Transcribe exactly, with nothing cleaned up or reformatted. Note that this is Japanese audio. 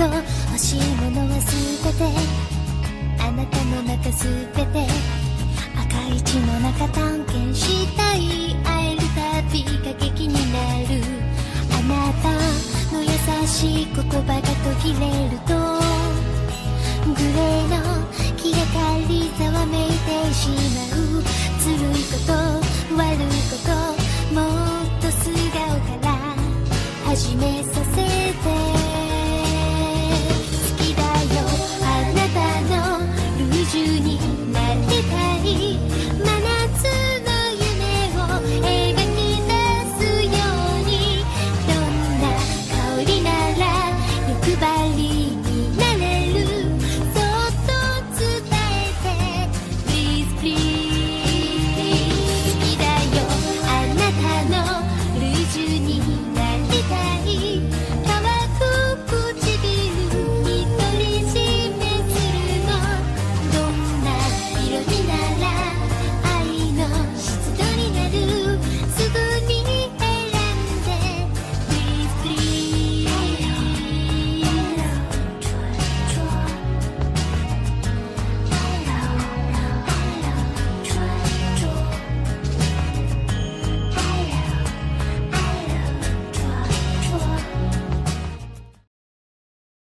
と欲しいものは全てあなたの中全て赤い血の中探検したい会えるたびが劇になるあなたの優しい言葉が途切れるとグレーの消え帰りざわめいてしまうずるいこと悪いこともっと素顔から始めさせ